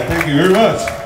right, thank you very much.